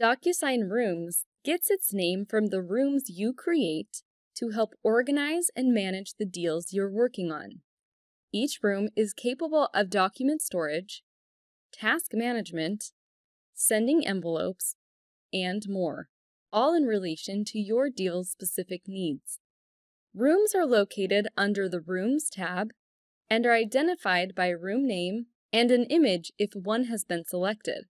DocuSign Rooms gets its name from the rooms you create to help organize and manage the deals you're working on. Each room is capable of document storage, task management, sending envelopes, and more, all in relation to your deal's specific needs. Rooms are located under the Rooms tab and are identified by room name and an image if one has been selected.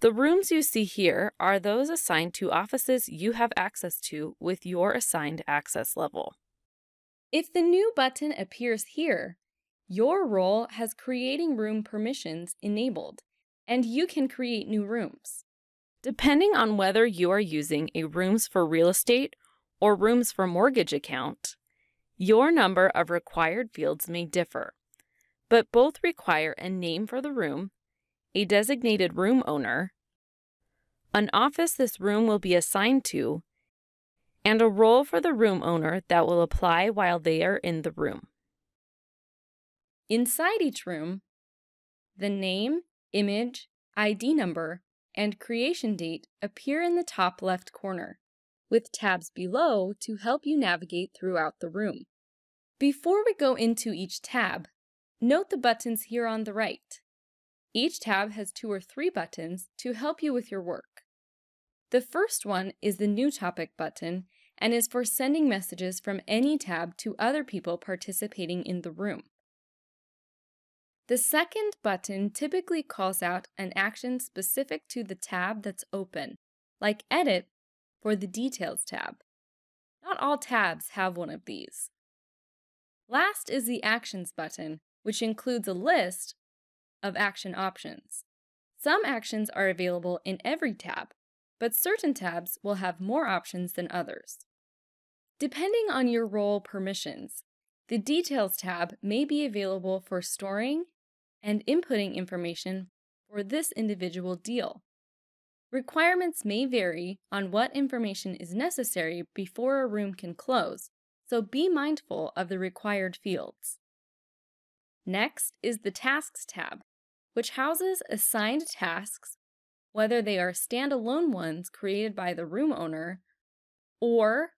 The rooms you see here are those assigned to offices you have access to with your assigned access level. If the new button appears here, your role has creating room permissions enabled, and you can create new rooms. Depending on whether you are using a Rooms for Real Estate or Rooms for Mortgage account, your number of required fields may differ, but both require a name for the room, a designated room owner, an office this room will be assigned to, and a role for the room owner that will apply while they are in the room. Inside each room, the name, image, ID number, and creation date appear in the top left corner, with tabs below to help you navigate throughout the room. Before we go into each tab, note the buttons here on the right. Each tab has 2 or 3 buttons to help you with your work. The first one is the New Topic button and is for sending messages from any tab to other people participating in the room. The second button typically calls out an action specific to the tab that's open, like Edit for the Details tab. Not all tabs have one of these. Last is the Actions button, which includes a list of action options. Some actions are available in every tab, but certain tabs will have more options than others. Depending on your role permissions, the Details tab may be available for storing and inputting information for this individual deal. Requirements may vary on what information is necessary before a room can close, so be mindful of the required fields. Next is the Tasks tab, which houses assigned tasks, whether they are standalone ones created by the room owner or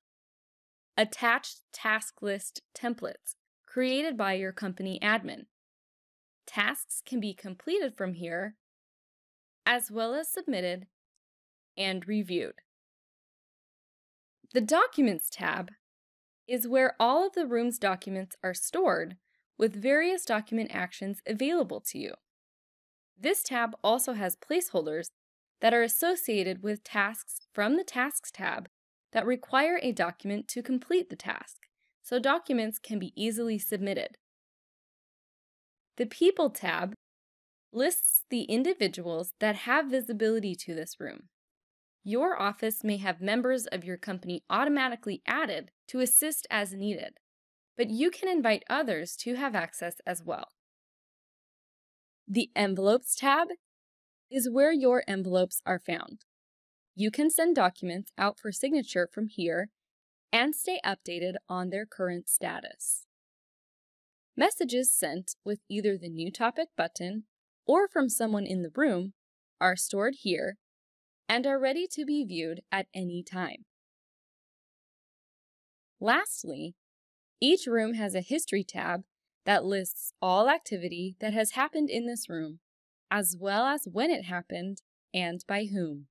attached task list templates created by your company admin. Tasks can be completed from here, as well as submitted and reviewed. The Documents tab is where all of the room's documents are stored, with various document actions available to you. This tab also has placeholders that are associated with tasks from the Tasks tab that require a document to complete the task, so documents can be easily submitted. The People tab lists the individuals that have visibility to this room. Your office may have members of your company automatically added to assist as needed, but you can invite others to have access as well. The Envelopes tab is where your envelopes are found. You can send documents out for signature from here and stay updated on their current status. Messages sent with either the New Topic button or from someone in the room are stored here and are ready to be viewed at any time. Lastly, each room has a History tab that lists all activity that has happened in this room, as well as when it happened and by whom.